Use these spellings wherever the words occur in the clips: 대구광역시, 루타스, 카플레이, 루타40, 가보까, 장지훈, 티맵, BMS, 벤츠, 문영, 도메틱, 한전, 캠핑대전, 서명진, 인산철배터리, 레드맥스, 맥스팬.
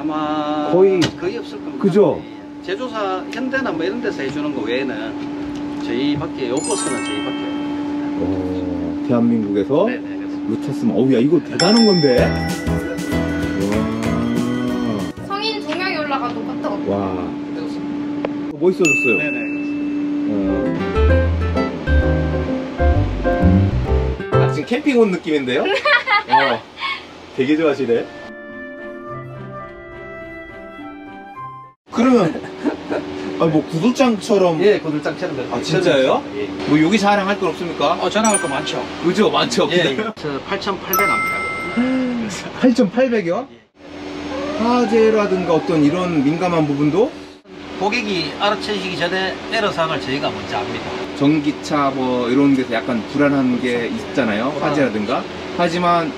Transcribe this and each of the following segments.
아마 거의 없을 겁니다. 그죠? 제조사 현대나 뭐 이런 데서 해주는 거 외에는 저희밖에, 요 버스는 저희밖에 없습니다. 대한민국에서 루타 쓰면 어우야 이거 대단한 건데. 와. 성인 2명이 올라가도 깜짝없다. 와. 멋있어졌어요. 네네. 아, 지금 캠핑 온 느낌인데요? 와, 되게 좋아하시네. 그러면 아, 뭐 구들장처럼. 예, 구들장처럼. 아, 진짜요? 예. 뭐 여기 자랑할 건 없습니까? 자랑할 거 많죠. 그죠? 많죠. 예. 8,800 합니다. 8,800이요? 예. 화재라든가 어떤 이런 민감한 부분도 고객이 알아채시기 전에 에러사항을 저희가 먼저 압니다. 전기차 뭐 이런 데서 약간 불안한 게 있잖아요. 화재라든가. 하지만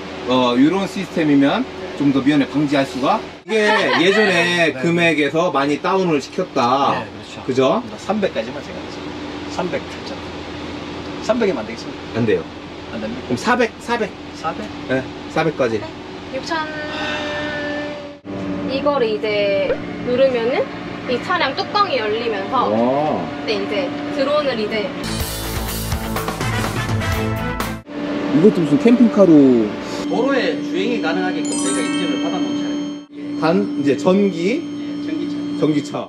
이런 시스템이면 좀 더 미연에 방지할 수가. 이게 예전에 네. 금액에서 많이 다운을 시켰다. 네, 그렇죠. 그죠? 300까지만 제가 했습니다. 300 출전. 300이면 안 되겠습니까? 안 돼요. 안 됩니다. 그럼 400, 400. 400? 네, 400까지. 6,000. 이걸 이제 누르면은 이 차량 뚜껑이 열리면서 네, 이제 드론을 이제 이것도 무슨 캠핑카로 도로에 주행이 가능하게끔 저희가 인증을 받아놓은 차량. 예. 단 이제 전기? 예, 전기차. 전기차. 와.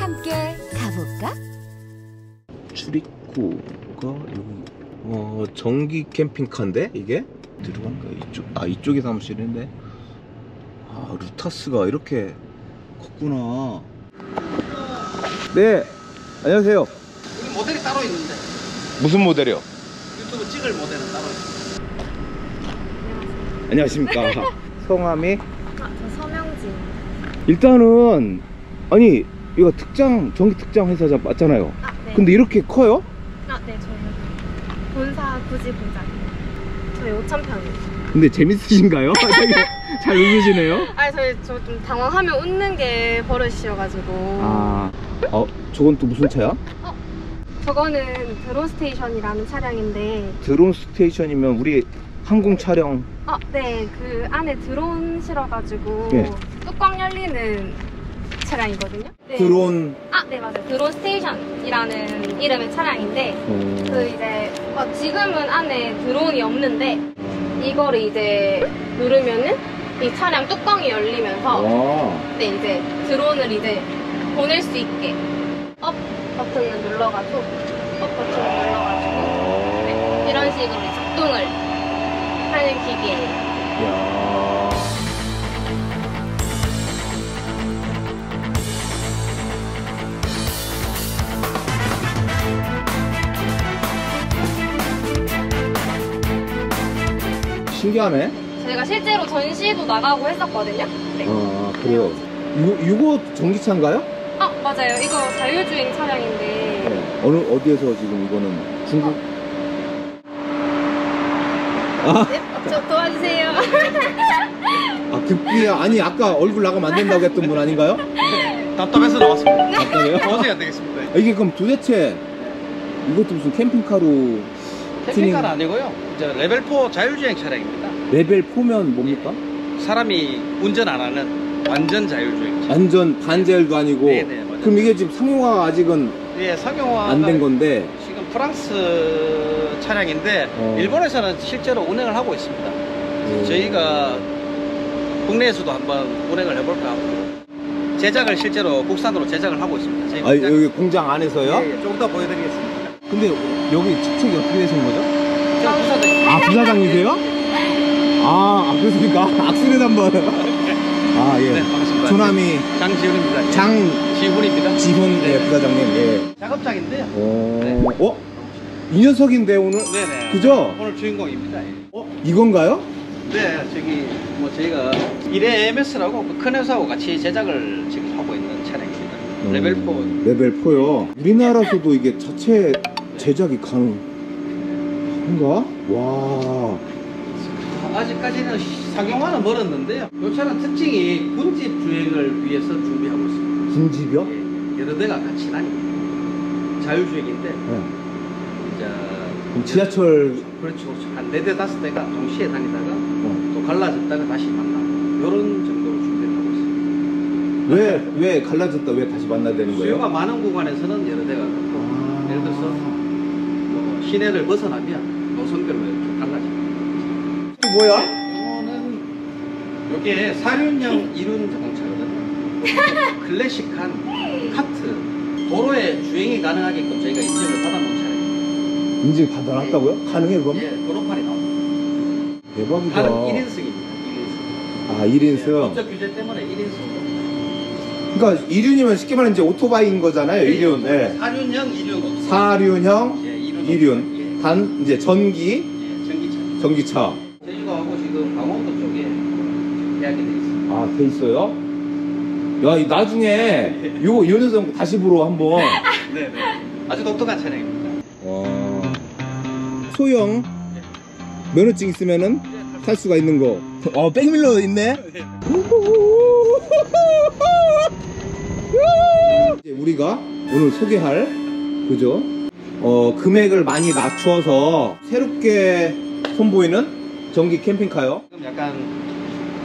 함께 가볼까? 출입구가 여기. 전기 캠핑카인데 이게? 들어간가? 이쪽? 아, 이쪽이 사무실인데. 아, 루타스가 이렇게 컸구나. 네, 안녕하세요. 여기 모델이 따로 있는데. 무슨 모델이요? 유튜브 찍을 모델은 따로 있습니다. 안녕하십니까. 성함이? 아, 저 서명진. 일단은 아니 이거 특장, 전기 특장 회사자 맞잖아요. 아, 네. 근데 이렇게 커요? 아, 네, 저는 본사 굳이 본사예요. 5,000평이요. 근데 재밌으신가요? 잘 웃으시네요? 아니, 저 좀 당황하면 웃는 게 버릇이어가지고. 아, 저건 또 무슨 차야? 저거는 드론스테이션이라는 차량인데. 드론스테이션이면 우리 항공 촬영. 네, 그 안에 드론 실어가지고 네. 뚜껑 열리는 차량이거든요. 네. 드론. 네, 맞아요. 드론 스테이션이라는 이름의 차량인데, 그 이제, 지금은 안에 드론이 없는데, 이걸 이제 누르면은 이 차량 뚜껑이 열리면서, 네, 이제 드론을 이제 보낼 수 있게, 업 버튼을 눌러가지고, 네, 이런 식으로 작동을 하는 기계예요. 신기하네. 저희가 실제로 전시도 나가고 했었거든요. 네. 아, 그래요. 이거 전기차인가요? 맞아요. 이거 자율주행 차량인데. 네. 어디에서 지금 이거는 중국? 네, 좀 도와주세요. 아, 급기야. 아니, 아까 얼굴 나가면 안 된다고 했던 분 아닌가요? 네. 답답해서 나왔습니다. 답답해요? 도저히 안 되겠습니다. 이게 그럼 도대체 이것도 무슨 캠핑카로. 캠핑카는 아니고요. 이제 레벨 4 자율주행 차량입니다. 레벨 4면 뭡니까? 사람이 운전 안 하는 완전 자율주행 차량. 완전 반자율도 아니고. 네네, 맞아요. 그럼 이게 지금 상용화가 아직은 예, 상용화가 안 된 건데. 지금 프랑스 차량인데 일본에서는 실제로 운행을 하고 있습니다. 저희가 국내에서도 한번 운행을 해볼까 하고. 제작을 실제로 국산으로 제작을 하고 있습니다. 저희 공장. 여기 공장 안에서요? 예, 예, 조금 더 보여드리겠습니다. 근데 여기 직책이 어떻게 되신 거죠? 제가 부사장이에요. 아, 부사장이세요? 아, 그렇습니까? 악수를 한번. 아, 예. 네, 반갑습니다. 조남이 장지훈입니다. 장지훈입니다. 지훈, 네. 예, 부사장님. 예. 작업장인데요. 네. 이 녀석인데 오늘? 네네. 그죠? 오늘 주인공입니다. 예. 이건가요? 네, 저기 뭐 저희가 1회 MS라고 그 큰 회사하고 같이 제작을 지금 하고 있는 차량입니다. 레벨 4. 레벨 4요. 우리나라에서도 이게 자체 제작이 가능한가? 와. 아직까지는 상용화는 멀었는데요. 이 차는 특징이 군집 주행을 위해서 준비하고 있습니다. 군집이요? 예, 여러 대가 같이 다니고 자율주행인데. 네. 이제 그럼 지하철 그렇죠. 한 4대 5대가 동시에 다니다가 또 갈라졌다가 다시 만나고 이런 정도로 준비하고 있습니다. 왜 갈라졌다 왜 다시 만나야 되는 거예요? 수요가 많은 구간에서는 여러 대가 같고 예를 들어서 뭐 시내를 벗어나면 노선별로 이렇게 갈라집니다. 이게 뭐야? 이거는 이게 사륜형 이륜 자동차거든요. 클래식한 카트 도로에 주행이 가능하게끔 저희가 인증을 받아놓은 차량입니다. 인증 받아놨다고요? 네. 가능해요, 그럼? 네, 번호판이 나옵니다. 대박이다. 다른 1인승입니다. 1인승. 아, 1인승? 네, 법적 규제 때문에 1인승. 그러니까 2륜이면 쉽게 말하면 이제 오토바이인 거잖아요, 1륜. 네. 4륜형, 2륜 없어요. 4륜형, 네, 2륜. 예. 단, 이제 전기. 예, 전기차. 제주도하고 지금 강원도 쪽에 계약이 돼 있어요. 아, 돼 있어요? 야, 나중에 요 연회성 다시 보러 한번. 네, 네. 아주 똑똑한 차량입니다. 와. 소형 면허증 있으면은 탈 수가 있는 거. 어, 백밀러 있네. 이제 우리가 오늘 소개할 그죠? 금액을 많이 낮춰서 새롭게 선보이는 전기 캠핑카요. 지금 약간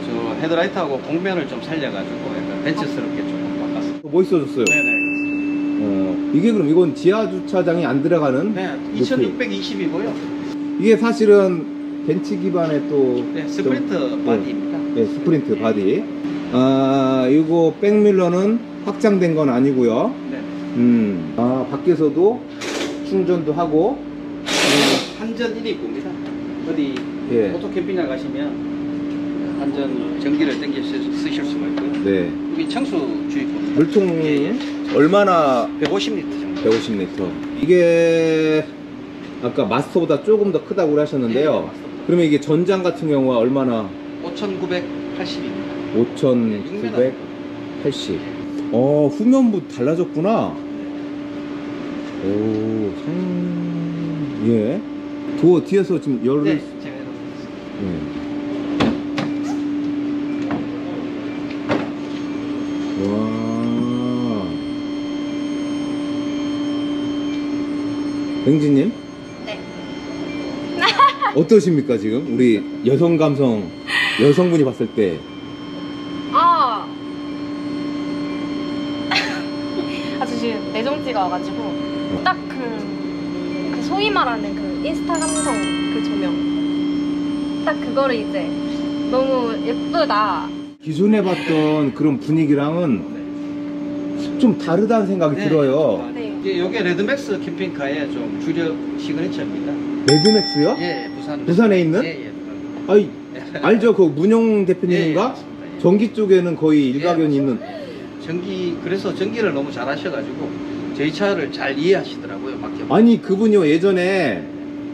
저 헤드라이트하고 공면을 좀 살려가지고 약간 벤츠스럽게 조금 바꿨어요. 멋있어졌어요. 네네. 이게 그럼 이건 지하주차장이 안 들어가는 네, 2620이고요 이게 사실은 벤츠 기반의 또 네, 스프린트 바디입니다. 네, 스프린트 네. 바디. 아, 이거 백밀러는 확장된 건 아니고요. 네. 아, 밖에서도 충전도 하고 한전 1인구입니다. 어디 예. 오토캠핑장 가시면 한전 전기를 당겨 쓰실 수가 있고요. 네. 여기 청수주입구입니다. 물통 예, 예. 얼마나? 150리터 정도. 150리터. 이게 아까 마스터보다 조금 더 크다고 하셨는데요. 네, 그러면 이게 전장 같은 경우가 얼마나? 5,980입니다. 5,980. 후면부 달라졌구나. 네. 오, 예. 도어 뒤에서 지금 열을. 네, 제가 열었습니다. 명진님? 네. 어떠십니까 지금? 우리 여성 감성, 여성분이 봤을 때. 저 지금 내정지가 와가지고 딱 그 소위 말하는 그 인스타 감성 그 조명 딱 그거를 이제 너무 예쁘다. 기존에 봤던 그런 분위기랑은 좀 다르다는 생각이 네. 들어요. 네. 이게 레드맥스 캠핑카의 좀 주력 시그니처입니다. 레드맥스요? 예, 부산. 부산에 있는? 예, 예. 아이, 알죠? 그 문영 대표님인가? 예, 예. 전기 쪽에는 거의 일가견이 예, 있는. 전기, 그래서 전기를 너무 잘 하셔가지고 저희 차를 잘 이해하시더라고요. 맡겨보고. 아니, 그분요, 예전에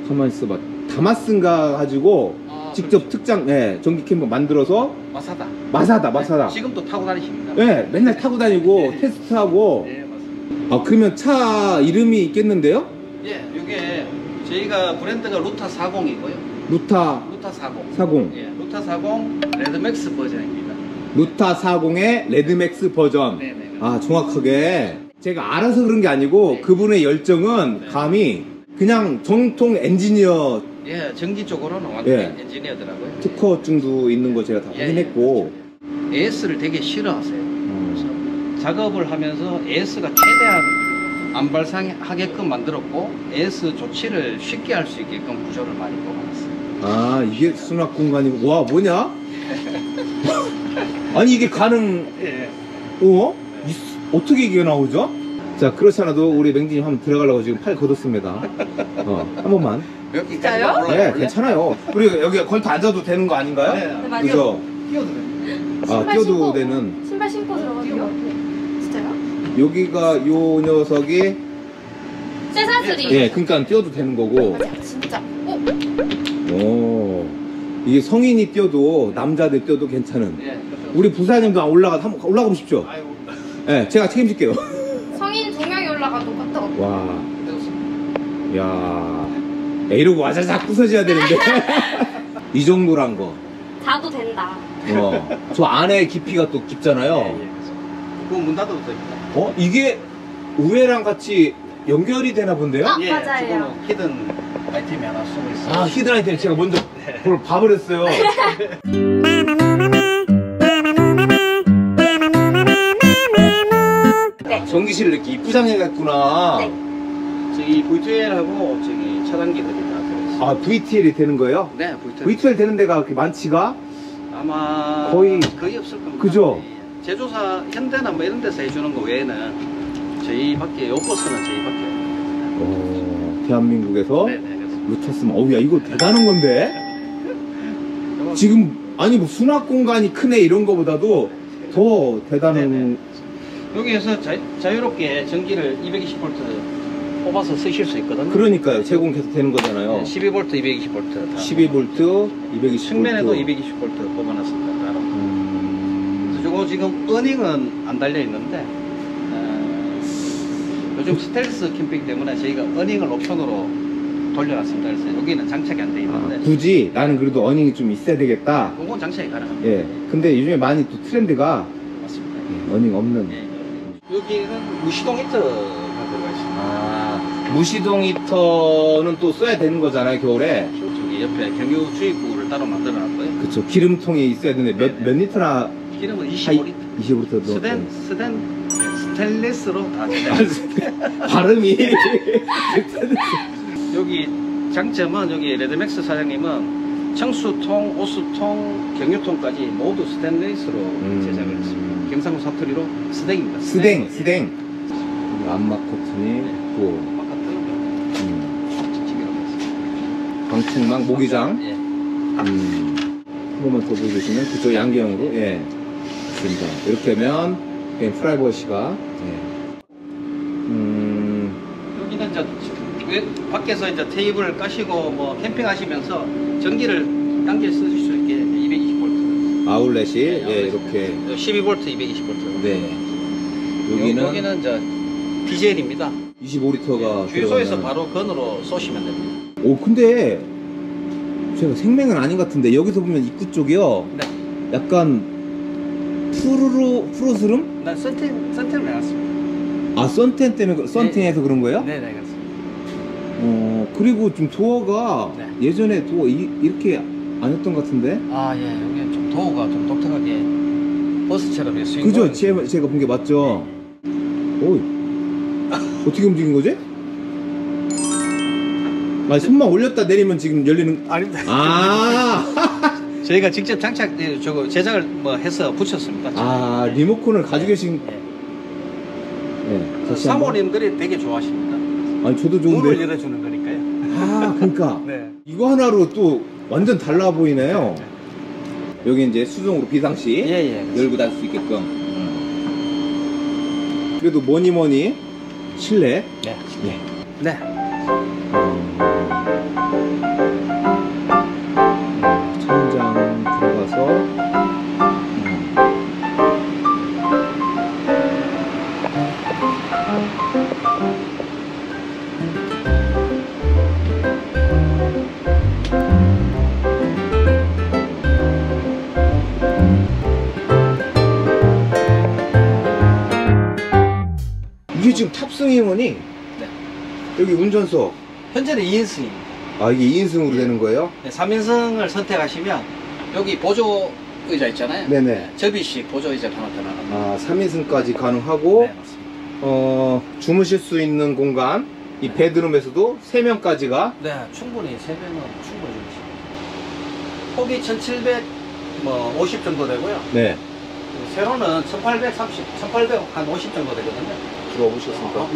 가만히 있어봐. 다마스인가 가지고 직접 그렇죠. 특장, 예, 전기 캠핑 만들어서. 마사다. 네, 지금도 타고 다니십니다. 예, 맨날 타고 다니고 예. 테스트하고. 예. 아, 그러면 차 이름이 있겠는데요? 예, 이게 저희가 브랜드가 루타40이고요. 루타40. 예, 루타40 레드맥스 버전입니다. 루타40의 레드맥스 버전. 네네. 아, 정확하게 제가 알아서 그런 게 아니고 네. 그분의 열정은 네. 감히 그냥 정통 엔지니어. 예, 전기 쪽으로는 완전 예. 엔지니어더라고요. 특허증도 있는 거 제가 다 확인했고. 예. AS를 되게 싫어하세요. 작업을 하면서 AS가 최대한 안 발생하게끔 만들었고 AS 조치를 쉽게 할 수 있게끔 구조를 많이 뽑아놨어요. 아, 이게 수납 공간이고 와 뭐냐? 아니 이게 가능? 예. 어떻게 이게 나오죠? 자 그렇지 않아도 우리 맹진님 한번 들어가려고 지금 팔 걷었습니다. 한 번만. 여기까지요? 네, 괜찮아요. 그리고 여기 걸터 앉아도 되는 거 아닌가요? 네, 맞아요. 그죠? 끼워도 되는. 아, 끼워도 되는. 신발 신고 들어가는 거 같아요. 여기가 요 녀석이 쇠사슬이 예, 그러니까 뛰어도 되는 거고 맞아, 진짜 오 이게 성인이 뛰어도 남자들 뛰어도 괜찮은 예, 우리 부사님도 한번 올라가고 싶죠? 아이고. 예, 제가 책임질게요. 성인 2명이 올라가도 갔다 와, 야 이러고 와자작 부서져야 되는데 이 정도란 거 자도 된다. 저 안에 깊이가 또 깊잖아요. 예, 예. 그거 문 닫아도 됩니다. 이게 우회랑 같이 연결이 되나 본데요? 예, 맞아요. 히든 화이팅 하나 쓰고 있어요. 아, 히드라이트를 제가 먼저 그걸 봐버렸어요. 네. 전기실을 이렇게 이쁘장해갔구나. 네. 저기 VTL하고 저기 차단기들이 다 들어있어요. 아, VTL이 되는 거예요? 네, VTL 되는 데가 그렇게 많지가? 아마 거의 없을 겁니다. 그죠? 제조사 현대나 뭐 이런 데서 해주는 거 외에는 저희밖에, 요 버스는 저희밖에 없습니다. 대한민국에서 루타 쓰면 어우야 이거 대단한 건데. 지금 아니 뭐 수납 공간이 크네 이런 거보다도 더 대단한. 네네. 여기에서 자유롭게 전기를 220V 뽑아서 쓰실 수 있거든요. 그러니까요. 제공 계속 되는 거잖아요. 네, 12V, 220V 다. 12V, 220V. 측면에도 220V 뽑아놨습니다. 따로. 그리고 지금 어닝은 안 달려 있는데 요즘 스텔스 캠핑 때문에 저희가 어닝을 옵션으로 돌려놨습니다. 그래서 여기는 장착이 안 돼 있는데. 아, 굳이 나는 그래도 어닝이 좀 있어야 되겠다. 그건 장착이 가능합니다. 예. 근데 요즘에 많이 또 트렌드가 맞습니다. 예, 어닝 없는. 예. 여기는 무시동 히터가 들어가 있습니다. 아, 무시동 히터는 또 써야 되는 거잖아요, 겨울에. 저기 옆에 경유 주입구를 따로 만들어놨고요. 그렇죠. 기름통이 있어야 되는데 몇 리터나? 기름은 25리터. 25리터. 스테인리스로 다 제작했습니다. 발음이. 여기 장점은 여기 레드맥스 사장님은 청수통, 오수통, 경유통까지 모두 스테인리스로 제작을 했습니다. 경상도 사투리로 스댕입니다. 스댕, 스댕. 암막 커튼이 있고. 암막 커튼은 방충망, 모기장. 예. 한번만 더 보여주시면 그쪽 양경으로. 예. 됩니다. 이렇게 하면 프라이버시가. 예. 여기는 이제 밖에서 이제 테이블을 까시고 뭐 캠핑하시면서 전기를 당길 쓰실 수 있게 220V 아울렛이. 네, 예, 이렇게 12V 220V. 네. 여기는 이제 디젤입니다. 25리터가. 네, 주유소에서 바로 건으로 쏘시면 됩니다. 오, 근데 제가 생명은 아닌 것 같은데 여기서 보면 입구 쪽이요. 네. 약간 푸르스름? 난 선텐을 해놨습니다. 아, 선텐 때문에, 선텐에서. 네. 그런 거예요? 네네, 그렇습니다. 그리고 좀 도어가. 네. 예전에 도어 이렇게 안 했던 것 같은데? 아, 예, 여기 좀 도어가 좀 독특하게 버스처럼 쓰인 거죠? 그죠? 제가 본 게 맞죠? 네. 오이. 어떻게 움직인 거지? 아, 손만 올렸다 내리면 지금 열리는. 아닙니다. 아! 저희가 직접 장착, 저거 제작을 뭐 해서 붙였습니다. 아, 네. 리모컨을 가지고 계신. 네. 네. 네. 사모님들이 되게 좋아하십니다. 아니, 저도 좋은데. 문을 열어주는 거니까요. 아, 그러니까. 네. 이거 하나로 또 완전 달라 보이네요. 네. 네. 여기 이제 수동으로 비상시. 예, 예. 열고 닫을 수 있게끔. 그래도 뭐니 실내. 네. 네. 네. 이게 지금 탑승 회원이. 네. 여기 운전석 현재는 2인승입니다. 아, 이게 2인승으로. 네. 되는 거예요? 네, 3인승을 선택하시면 여기 보조 의자 있잖아요. 네네. 네, 접이식 보조 의자 하나 더 나갑니다. 아, 3인승까지 가능하고. 네, 맞습니다. 주무실 수 있는 공간. 이. 네. 베드룸에서도 3명까지가. 네, 충분히 3명은 충분히 주무십니다. 폭이 1700, 뭐 50 정도 되고요. 네. 세로는 1830, 1850 정도 되거든요. 들어보셨습니까?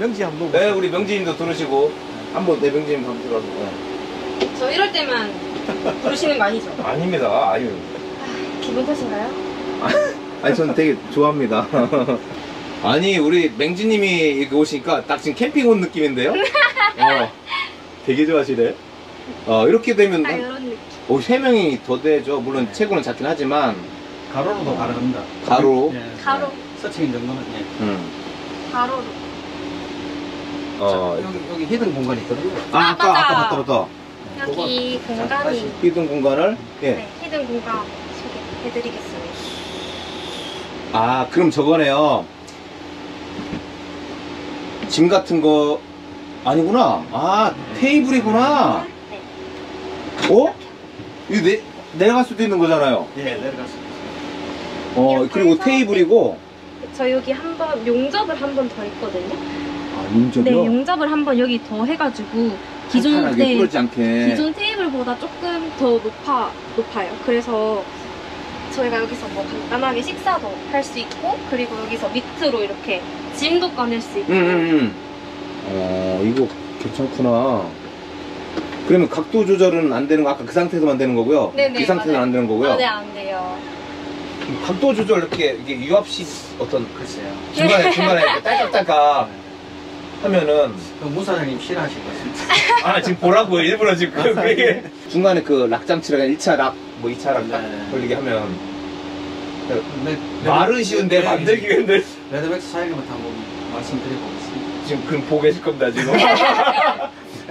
명지 한번. 네, 우리 명지님도 들으시고. 네. 한번 내 명지님 한번 들어보세요. 네. 저 이럴 때만 부르시는 거 아니죠? 아닙니다. 아유. 아, 기분 탓인가요? 아니, 저는 되게 좋아합니다. 아니, 우리 맹지님이 이렇게 오시니까 딱 지금 캠핑 온 느낌인데요? 되게 좋아하시네. 이렇게 되면. 아, 이런 느낌. 오, 3명이 더 되죠. 물론. 네. 최고는 작긴 하지만. 가로로 더 가능합니다. 가로. 네. 가로. 서칭인 정도는. 예. 가로로. 여기 히든 공간이 있거든요. 아, 아까. 여기 공간이. 히든 공간을. 예. 네, 히든 공간 소개해드리겠습니다. 아, 그럼 저거네요. 짐 같은 거 아니구나. 아, 테이블이구나. 어? 이거 내려갈 수도 있는 거잖아요. 예, 내려갈 수도 있어요. 어, 그리고 테이블이고. 저 여기 한번 용접을 한번더 했거든요. 아, 용접이요? 네, 용접을 한번 여기 더 해가지고 기존 네, 기존 테이블보다 조금 더 높아요. 그래서 저희가 여기서 뭐 간단하게 식사도 할수 있고, 그리고 여기서 밑으로 이렇게 짐도 꺼낼 수 있고. 어, 이거 괜찮구나. 그러면 각도 조절은 안 되는 거, 아까 그 상태에서만 되는 거고요. 네네, 이 상태는 맞아요. 안 되는 거고요. 아, 네, 안 돼요. 각도 조절 이렇게 이게 유압식 어떤 글쎄요. 중간에 딸깍딸깍 하면은 문사장님 싫어하실 것 같습니다. 아, 지금 보라고 일부러 지금 그게 중간에 그 락장치라가 1차 락, 뭐 2차 락 걸리게 하면. 말은 쉬운데 만들기가 힘들. 레드맥스 사양에만 다 말씀드리고 있습니다. 지금 그럼 보고 계실 겁니다 지금.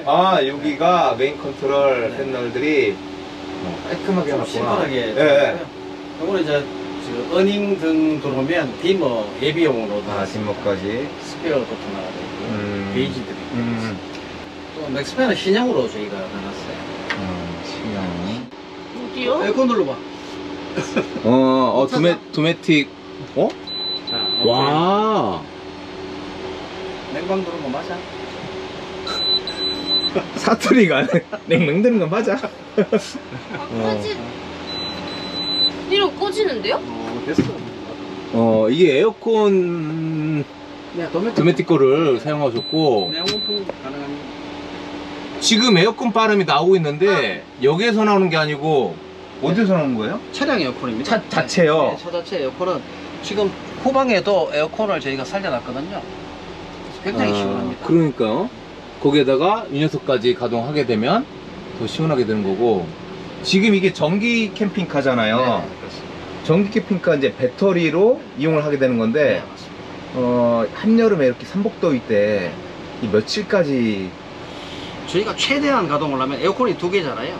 아, 여기가 메인 컨트롤 패널들이 깔끔하게 해놨구나. 시원하게. 네. 요거는 이제 어닝 등 들어오면 디머 예비용으로 다 디머까지 스페어도 나가고 베이지들이 또 맥스팬은 신형으로 저희가 나눴어요. 신형. 어디요? 에어컨 눌러봐. 도메틱. 어? 자, 와. 냉방 들어온 거 맞아? 사투리가 냉방 드는 거 맞아? 이거 꺼지는데요? 어, 됐어. 어, 이게 에어컨 도메틱 거를 사용하셨고, 지금 에어컨 바람이 나오고 있는데 여기에서 나오는 게 아니고 어디서 나오는 거예요? 차량 에어컨입니다. 차 자체요? 네, 차 자체 에어컨은 지금 후방에도 에어컨을 저희가 살려놨거든요. 굉장히 시원합니다. 그러니까요. 거기에다가 이 녀석까지 가동하게 되면 더 시원하게 되는 거고. 지금 이게 전기 캠핑카잖아요. 네, 전기 캠핑카 이제 배터리로 이용을 하게 되는 건데, 네, 한여름에 이렇게 삼복더위 때 이 며칠까지 저희가 최대한 가동을 하면, 에어컨이 두 개잖아요.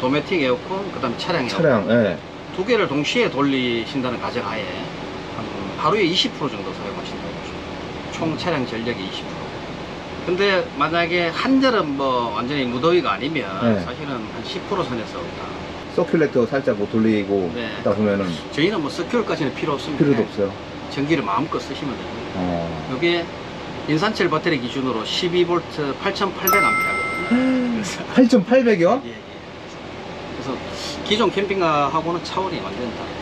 도메틱 에어컨, 그 다음에 차량 에어컨. 네. 두 개를 동시에 돌리신다는 가정하에 하루에 20% 정도 사용하신다고 보죠. 총 차량 전력이 20%. 근데 만약에 한여름 뭐 완전히 무더위가 아니면, 네, 사실은 한 10% 선에서 서큘레이터 살짝 뭐 돌리고 하다, 네, 보면은 저희는 뭐 서큘까지는 필요 없습니다. 필요도 없어요. 전기를 마음껏 쓰시면 됩니다. 이게 인산철 배터리 기준으로 12V 8,800A거든요. 8,800이요? 예. 그래서 기존 캠핑카하고는 차원이 완전 다르죠.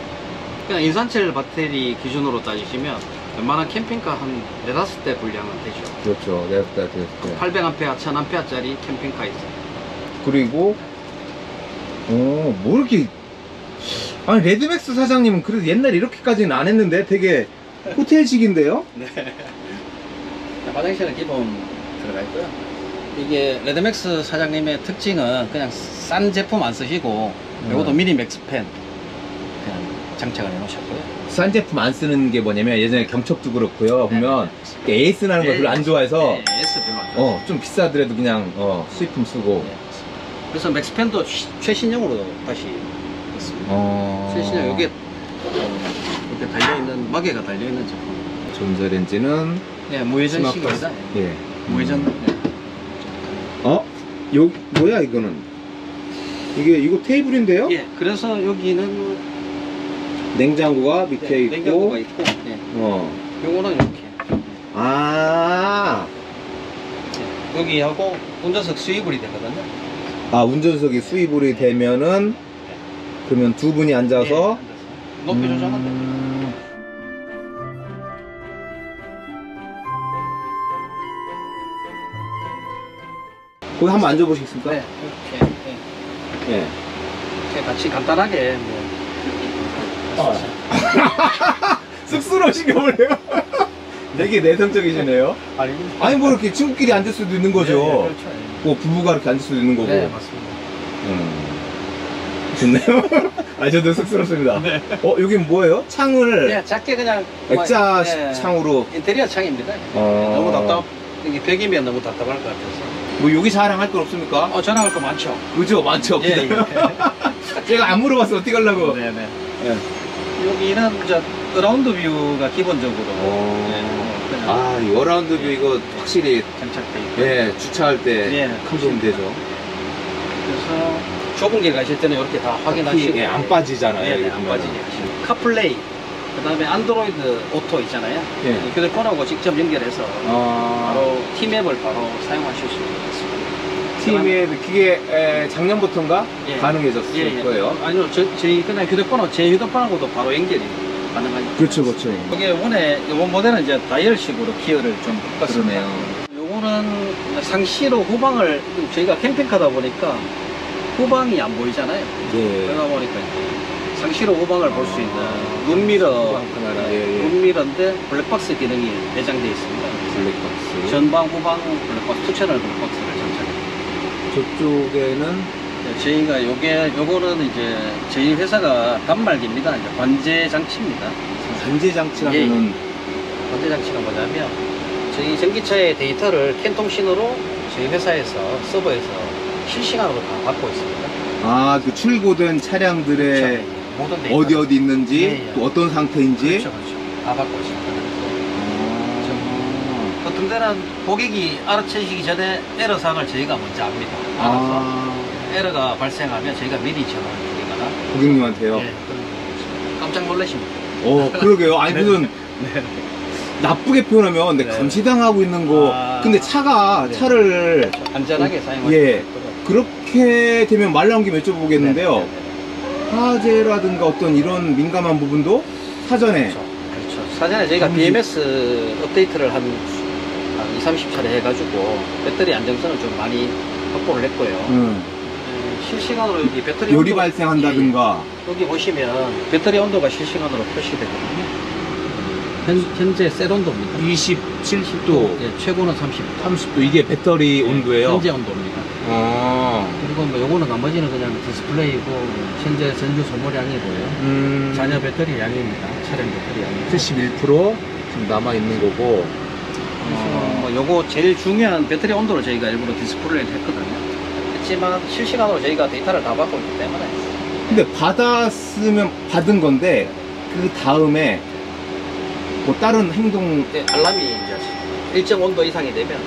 그냥 인산철 배터리 기준으로 따지시면 웬만한 캠핑카 한 4-5대 분량은 되죠. 그렇죠. 4-5대. 800A, 1000A짜리 캠핑카 있어요. 그리고, 뭐 이렇게. 아니, 레드맥스 사장님은 그래도 옛날에 이렇게까지는 안 했는데 되게 호텔식인데요? 네. 화장실은 기본 들어가 있고요. 이게 레드맥스 사장님의 특징은 그냥 싼 제품 안 쓰시고, 이것도 미니 맥스팬 장착을 해놓으셨고요. 싼 제품 안 쓰는 게 뭐냐면, 예전에 경첩도 그렇고요. 보면 에이스라는 걸 별로 안 좋아해서, 좀 비싸더라도 그냥 수입품 쓰고. 네. 그래서 맥스팬도 최신형으로 다시 했습니다. 최신형. 이게 이렇게 달려있는, 마개가 달려있는 제품. 전자레인지는 네, 무회전식입니다. 예, 무회전. 네. 요 뭐야 이거는? 이거 테이블인데요? 예. 그래서 여기는 냉장고가 밑에 있고, 냉장고가 있고, 네. 요거는 이렇게. 아, 네. 여기하고 운전석 수위불이 되거든요. 아, 운전석이 수위불이, 네, 되면은, 네, 그러면 두 분이 앉아서, 네, 높이 조절하면 됩니다. 거기 한번 앉아보시겠습니까? 네, 이렇게. 네. 네. 이렇게 같이 간단하게. 뭐. 쑥스러우신가 보네요. 되게 내성적이시네요. 아니 뭐 이렇게 친구끼리 앉을 수도 있는 거죠. 네, 그렇죠. 뭐 부부가 이렇게 앉을 수도 있는 거고. 네, 맞습니다. 좋네요. 저도 쑥스럽습니다. 네. 여긴 뭐예요? 창을. 네, 작게 그냥 액자, 네, 창으로. 인테리어 창입니다. 너무 답답. 이게 벽이면 너무 답답할 것 같아서. 뭐 여기 자랑할 건 없습니까? 자랑할 거 많죠. 그죠, 많죠. 예. 제가 안 물어봤어. 어떻게 하려고? 네네. 예. 여기는 이제 라운드 뷰가 기본적으로, 네, 아, 이 워라운드뷰 이거 확실히 장착돼. 예, 주차할 때 큰 도움 되죠. 그래서 좁은 길 가실 때는 이렇게 다 확인하시고. 예, 안 빠지잖아요. 네, 안 빠지죠. 카플레이, 그 다음에 안드로이드 오토 있잖아요. 예. 휴대폰하고 직접 연결해서 바로 티맵을 바로 사용하실 수 있습니다. 티맵, 그게 작년부터인가? 예. 가능해졌을 거예요. 아니요, 저희 그냥 휴대폰하고 제 휴대폰하고도 바로 연결이 가능하죠. 그렇죠, 그렇죠. 이게 원래 이번 모델은 이제 다이얼식으로 기어를 좀 바꿨습니다. 요거는 상시로 후방을, 저희가 캠핑카다 보니까 후방이 안 보이잖아요. 예. 그러다 보니까 상시로 후방을 볼 수 있는 눈미러, 눈미러인데 블랙박스 기능이 내장되어 있습니다. 블랙박스. 전방, 후방, 블랙박스, 투채널 블랙박스를 장착합니다. 저쪽에는? 저희가 요거는 이제 저희 회사가 단말기입니다. 이제 관제 장치입니다. 관제 장치라면은? 예. 관제 장치가 뭐냐면 저희 전기차의 데이터를 캔통 신호로 저희 회사에서 서버에서 실시간으로 다 받고 있습니다. 아, 그 출고된 차량들의 그렇죠. 모든 데이터 어디 있는지 예, 예. 또 어떤 상태인지 그렇죠, 그렇죠. 다 받고 있습니다. 보통 데는 고객이 알아채시기 전에 에러 사항을 저희가 먼저 압니다. 알아서 에러가 발생하면 저희가 미리 전화를 드리거나 고객님한테요? 네. 깜짝 놀라십니다. 그러게요. 아니 무슨 네. 나쁘게 표현하면 네. 감시당하고 있는 거 근데 차가 네. 차를 그렇죠. 안전하게 사용하시면 예. 그렇게 되면 말 나온 김에 여쭤보겠는데요. 네. 네. 화재라든가 어떤 이런 민감한 부분도 사전에 그렇죠. 그렇죠. 사전에 저희가 BMS 업데이트를 한 20-30차례 해가지고 배터리 안정성을 좀 많이 확보를 했고요. 실시간으로 여기 배터리 열이 발생한다든가 여기 보시면 배터리 온도가 실시간으로 표시되거든요. 현재 셋 온도입니다. 27도 네, 최고는 30도. 30도 이게 배터리 온도예요? 현재 온도입니다. 그리고 뭐 요거는 나머지는 그냥 디스플레이고 현재 전류 소모량이고요. 잔여 배터리 양입니다. 차량 배터리 양이 71% 지금 남아 있는 거고. 뭐 요거 제일 중요한 배터리 온도를 저희가 일부러 디스플레이를 했거든요. 하지만 실시간으로 저희가 데이터를 다 받고 있기 때문에. 근데 받았으면 받은 건데 그 다음에 뭐 다른 행동 네, 알람이 이제 일정 온도 이상이 되면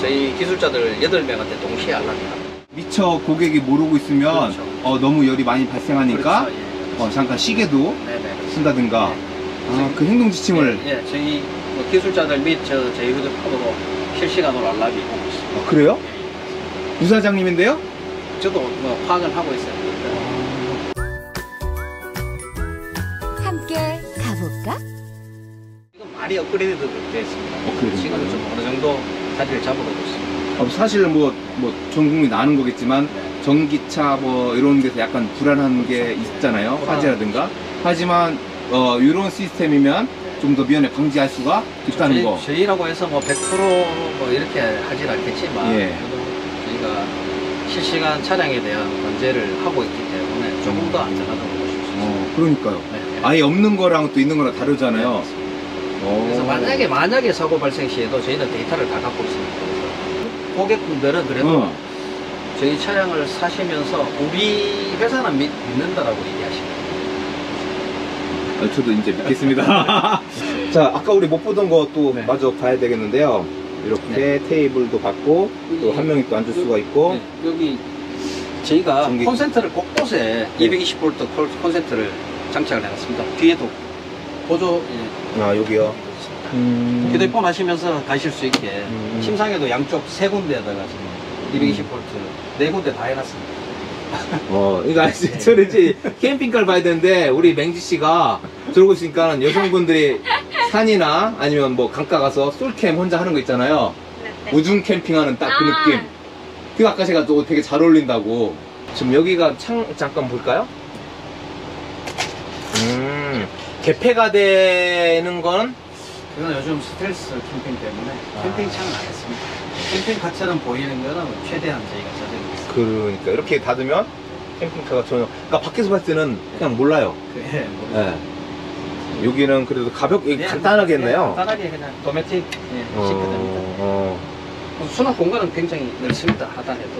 저희 기술자들 8명한테 동시에 알람이 납니다. 미처 고객이 모르고 있으면 그렇죠. 너무 열이 많이 발생하니까 그렇죠. 예, 그렇죠. 잠깐 시계도 네네, 쓴다든가 네. 그 행동 지침을 예, 저희 기술자들 및 제 휴대폰으로 실시간으로 알람이 오고 있습니다. 아, 그래요? 부사장님인데요? 저도 뭐 파악을 하고 있어요. 함께 가볼까? 지금 많이 업그레이드 되어 있습니다. 지금은 좀 어느 정도 자리를 잡아가고 있습니다. 사실 뭐 전 국민이 아는 거겠지만 네. 전기차 뭐 이런 데서 약간 불안한 게 있잖아요. 화재라든가. 하지만 이런 시스템이면 좀 더 미연에 방지할 수가 있다는 거. 저희라고 해서 뭐 100% 뭐 이렇게 하진 않겠지만 예. 저희가 실시간 차량에 대한 관제를 하고 있기 때문에 조금 더 안전하다고 보실 수 있습니다. 그러니까요. 네. 아예 없는 거랑 또 있는 거랑 다르잖아요. 네, 그래서 만약에 사고 발생 시에도 저희는 데이터를 다 갖고 있습니다. 그래서 고객분들은 그래도 저희 차량을 사시면서 우리 회사는 믿는다라고 얘기하십니다. 저도 이제 믿겠습니다. 자, 아까 우리 못 보던 거 또 네. 마저 봐야 되겠는데요. 이렇게 네. 테이블도 받고 또 한 명이 또 앉을 수가 있고 네. 여기 저희가 콘센트를 곳곳에 네. 220V 콘센트를 장착을 해놨습니다. 뒤에도 보조 여기요. 휴대폰 하시면서 가실 수 있게 침상에도 양쪽 3군데에다가 220V 4군데 다 해놨습니다. 이거 아시죠? 저는 이제 캠핑카를 봐야 되는데, 우리 맹지씨가 들어오고 있으니까 여성분들이 산이나 아니면 뭐 강가 가서 솔캠 혼자 하는 거 있잖아요. 네. 우중 캠핑하는 딱 그 느낌. 그 아까 제가 또 되게 잘 어울린다고. 지금 여기가 잠깐 볼까요? 개폐가 되는 건? 그건 요즘 스텔스 캠핑 때문에 캠핑창은 안 했습니다. 캠핑 가처럼 보이는 거는 최대한 저희가 찾아내고 있습니다. 그러니까 이렇게 닫으면 캠핑카가 전혀 그러니까 밖에서 봤을 때는 그냥 몰라요. 네, 몰라요. 네. 여기는 그래도 가볍게 네, 간단하겠네요. 네, 간단하게 그냥 도메틱 네, 시크됩니다. 수납 공간은 굉장히 넓습니다. 하단에도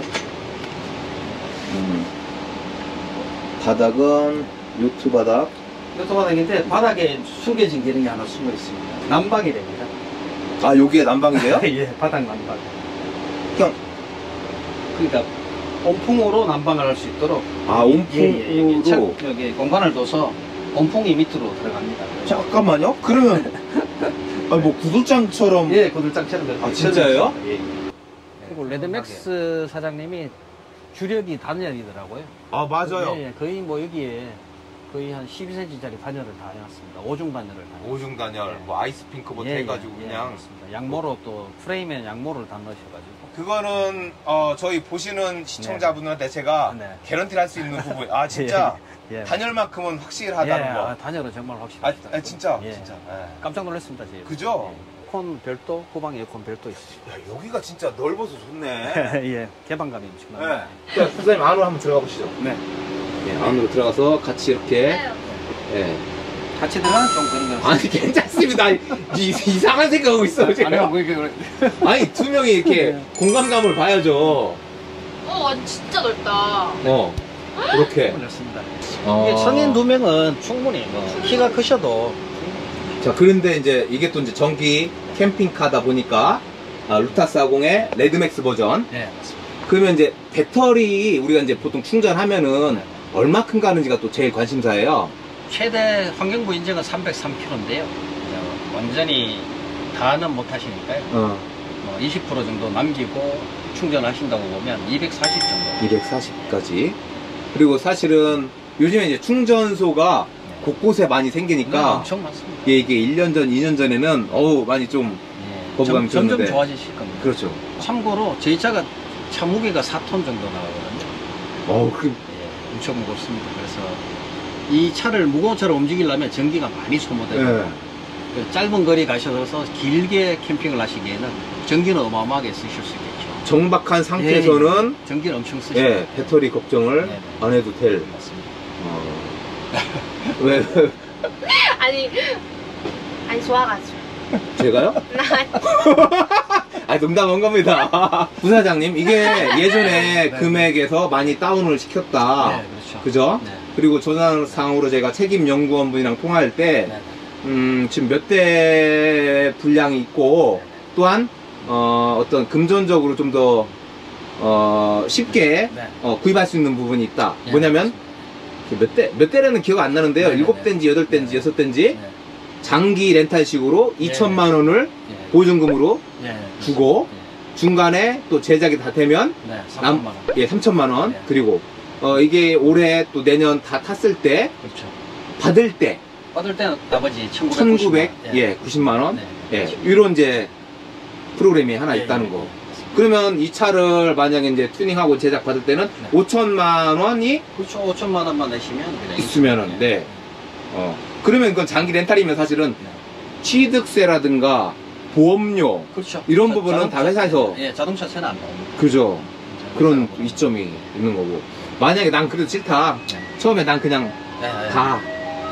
바닥은 요트 바닥. 요트 바닥인데 바닥에 숨겨진 기능이 하나 숨어 있습니다. 난방이 됩니다. 아, 여기에 난방이래요? 예, 바닥 난방. 그냥 그러니까 온풍으로 난방을 할 수 있도록. 아, 온풍으로. 여기 공간을 둬서 온풍이 밑으로 들어갑니다. 잠깐만요. 그러면 아, 뭐 구들장처럼. 예, 구들장처럼. 아, 진짜예요? 예. 그리고 레드맥스 사장님이 주력이 단열이더라고요. 아, 맞아요. 예, 거의 뭐 여기에 거의 한 12cm짜리 단열을 다 해놨습니다. 오중 단열을 다. 오중 단열, 예. 뭐 아이스핑크봇 예, 해가지고 예, 그냥. 예, 양모로 또 프레임에 양모를 다 넣으셔가지고. 그거는 저희 보시는 시청자분한테 제가 네. 개런티를 할 수 있는 부분. 아 진짜 예, 예. 단열만큼은 확실하다는 예, 거. 아, 단열은 정말 확실합니다. 아, 진짜 예. 진짜. 예. 깜짝 놀랐습니다. 제가. 그죠? 예. 에어컨 별도, 후방 에어컨 별도 있으시죠. 야, 여기가 진짜 넓어서 좋네. 예, 개방감이 엄청나요. 네. 선생님 안으로 한번 들어가 보시죠. 네. 예, 안으로 들어가서 같이 이렇게. 예. 같이 들어가면 좀 그런가요? 아니, 괜찮습니다. 아니, 이상한 생각하고 있어, 제가. 아니요, 아니, 두 명이 이렇게 네. 공간감을 봐야죠. 진짜 넓다. 이렇게. 넓습니다. 이게 성인 두 명은 충분히, 키가 크셔도. 자, 그런데 이제 이게 또 이제 전기 캠핑카다 보니까 루타40의 레드맥스 버전. 네, 맞습니다. 그러면 이제 배터리 우리가 이제 보통 충전하면은 얼마큼 가는지가 또 제일 관심사예요. 최대 환경부 인증은 303km인데요. 완전히 다는 못 하시니까요. 20% 정도 남기고 충전하신다고 보면 240 정도. 240까지. 그리고 사실은 요즘에 이제 충전소가 곳곳에 많이 생기니까 엄청 많습니다. 예, 이게 1년 전, 2년 전에는 어우 많이 좀 거부감이 들었는데 점점 좋아지실 겁니다. 그렇죠. 참고로 저희 차가 차 무게가 4톤 정도 나가거든요. 예, 엄청 무겁습니다. 그래서 이 차를 무거운 차로 움직이려면 전기가 많이 소모되고 짧은 거리 가셔서 길게 캠핑을 하시기에는 전기는 어마어마하게 쓰실 수 있겠죠. 정박한 상태에서는 예, 전기는 엄청 쓰시고 예, 배터리 걱정을 안 해도 될 맞습니다. 왜? 아니 좋아가지고. 제가요? 아, 농담한 겁니다. 부사장님, 이게 예전에 네. 금액에서 많이 다운을 시켰다. 네, 그렇죠. 그죠? 네. 그리고 조사상으로 제가 책임 연구원분이랑 통화할 때, 네. 지금 몇 대 분량이 있고, 네. 또한 어떤 금전적으로 좀 더 쉽게 네. 구입할 수 있는 부분이 있다. 네, 뭐냐면. 그렇죠. 몇 대라는 기억 안 나는데요. 7대인지 8대인지 6대인지 장기 렌탈식으로 2천만 원을 보증금으로 주고 중간에 또 제작이 다 되면 3천만 원. 예, 3천만 원. 그리고 이게 올해 또 내년 다 탔을 때 그렇죠. 받을 때는 나머지 1,990만 원. 예. 이런 이제 프로그램이 하나 있다는 거. 그러면 이 차를 만약에 이제 튜닝하고 제작 받을 때는 5천만 원이 그렇죠. 5천만 원만 내시면 있으면은 네. 그러면 그건 장기 렌탈이면 사실은 취득세라든가 보험료 그렇죠. 이런 부분은 자동차, 다 회사에서 예, 자동차세는 안 나옵니다. 그죠. 그런 이점이 있는 거고. 만약에 난 그래도 싫다. 처음에 난 그냥 다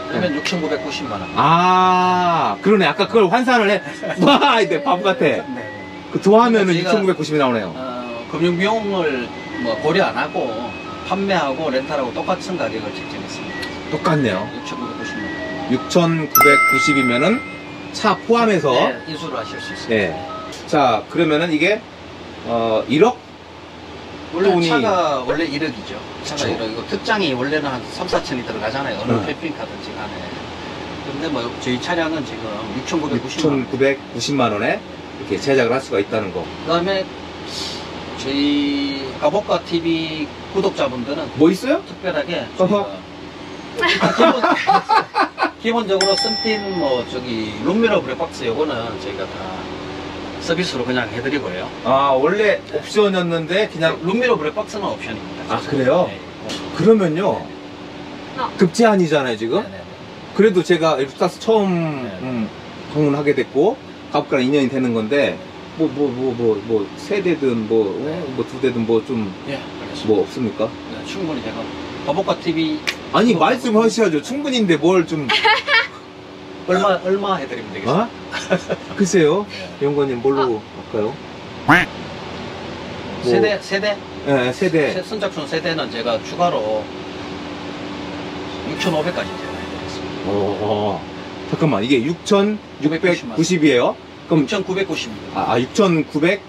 그러면 6,990만 원. 아, 그러네. 아까 그걸 환산을 해. 와, 이제 바보 같아. 네. 그 더하면은 6,990이 나오네요. 금융비용을 뭐 고려 안 하고 판매하고 렌탈하고 똑같은 가격을 책정했습니다. 똑같네요. 6,990만 원. 6,990이면은 차 포함해서 네, 인수를 하실 수 있습니다. 네. 자, 그러면은 이게 1억? 원래 돈이... 차가 원래 1억이죠. 차가 1억이고 특장이 원래는 한 3-4천이 들어가잖아요. 어느 캠핑카든지 간에. 근데 뭐 저희 차량은 지금 6,990만 원에 이렇게 제작을 할 수가 있다는 거. 그 다음에 저희 가보까 TV 구독자분들은 뭐 있어요? 특별하게 기본적으로 썬팅 뭐 저기 룸미러 블랙박스 요거는 저희가 다 서비스로 그냥 해드리고요. 아, 원래 옵션이었는데 그냥 룸미러 블랙박스는 옵션입니다. 아, 그래요? 네. 그러면요 급제한이잖아요 지금. 네네. 그래도 제가 루타스 처음 방문하게 됐고 가보까 2년이 되는 건데, 뭐, 세대든, 뭐, 2대든, 뭐, 좀, 뭐, 없습니까? 네, 충분히 제가. 가보까 TV. 아니, 말씀하셔야죠. 충분히인데 뭘 좀. 얼마 해드리면 되겠어요? 아? 글쎄요. 연구원님, 뭘로 할까요? 뭐, 세대? 네, 세대. 선착순 세대는 제가 추가로 6,500까지 제가 해드리겠습니다. 잠깐만, 이게 6,690이에요. 그럼 6,990입니다. 아 6,990?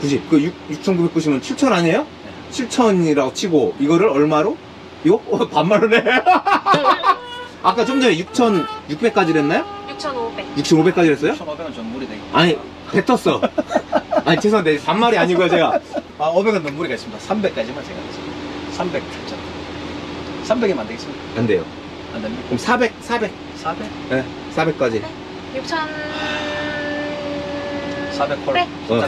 90. 그 6,990은 7,000 아니에요? 네. 7,000이라고 치고 이거를 얼마로? 이거? 어, 반말로네. 아까 좀 전에 6,600까지 했나요? 6,500. 6,500까지 했어요? 6,500은 전물이 되겠다. 아니 뱉었어. 아니 죄송한데 반말이 아니고요 제가. 아 500은 전물이가 있습니다. 300까지만 제가 했습니다. 300 출전. 300이면 되겠습니까? 안 돼요. 안 됩니다. 그럼 400, 400. 400? 네, 400까지. 6,400 콜.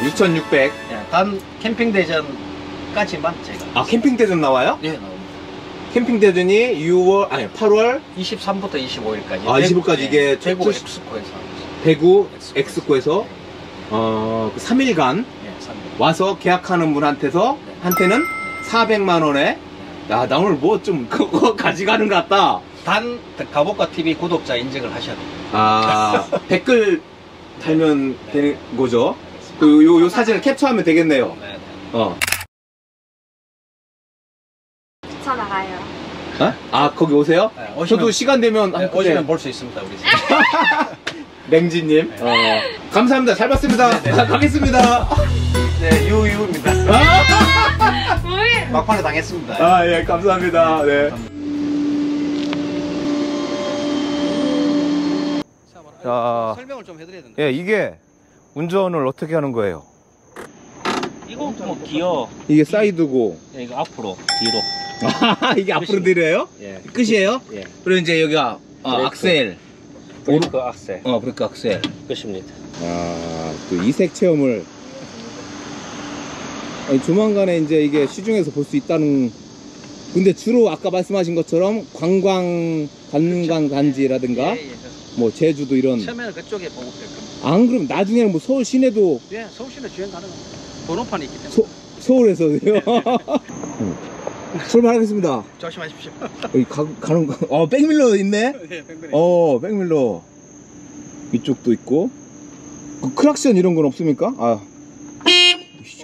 6,600. 네, 단 캠핑대전까지만 제가. 아, 캠핑대전 나와요? 네, 나옵니다. 캠핑대전이 6월, 아니, 8월 23부터 25일까지. 아, 25일까지 네, 이게 대구 엑스코에서. 대구 엑스코에서. 네. 어, 3일간. 네, 3일. 와서 계약하는 분한테서, 네. 한테는 400만원에. 야, 나 오늘 뭐 좀 그거 가져가는 것 같다. 단 가보까 TV 구독자 인증을 하셔야 돼요. 아 댓글 달면 네. 되는 거죠. 그 요 사진을 캡처하면 되겠네요. 네네. 어. 붙여 나가요. 어? 아 거기 오세요? 네, 오시면, 저도 시간 되면 네, 오시면 볼 수 있습니다 우리. 맹지님. 네. 어. 감사합니다. 잘 봤습니다. 네, 네. 가겠습니다. 네 유유입니다. 막판에 당했습니다. 아, 예, 감사합니다. 네. 자, 설명을 좀 해드려야 된다. 예, 이게 운전을 어떻게 하는 거예요? 이거 뭐 기어. 이게 사이드고. 예, 이거 앞으로, 뒤로. 아, 이게 앞으로 뒤로예요? 예. 끝이에요? 예. 그리고 이제 여기가 브레이크. 악셀. 브레이크 악셀. 어, 브레이크 악셀. 끝입니다. 아, 또 이색 체험을. 아니, 조만간에 이제 이게 시중에서 볼 수 있다는. 근데 주로 아까 말씀하신 것처럼 관광단지라든가 예, 예. 뭐 제주도 이런. 처음에는 그쪽에 보급될 겁니다. 안 그럼 나중에는 뭐 서울 시내도. 예, 서울 시내 주행 가능합니다. 번호판이 있기 때문에. 서울에서요? 네, 네. 출발하겠습니다. 조심하십시오. 여기 가는 거. 어, 백밀러 있네? 네, 백밀러. 어, 백밀러. 이쪽도 있고. 그 크락션 이런 건 없습니까? 아.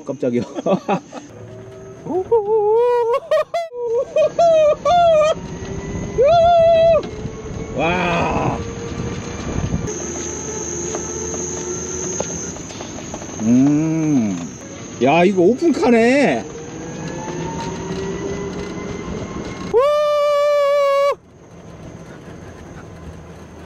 깜짝이야. 와. 야, 이거 오픈카네.